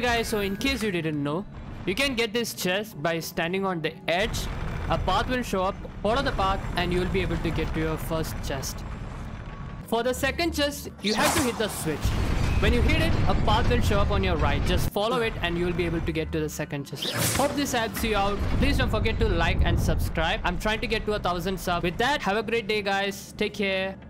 Okay guys, so in case you didn't know, you can get this chest by standing on the edge. A path will show up, follow the path and you'll be able to get to your first chest. For the second chest, you have to hit the switch. When you hit it, a path will show up on your right. Just follow it and you'll be able to get to the second chest. Hope this helps you out. Please don't forget to like and subscribe. I'm trying to get to 1,000 subs. With that, have a great day guys. Take care.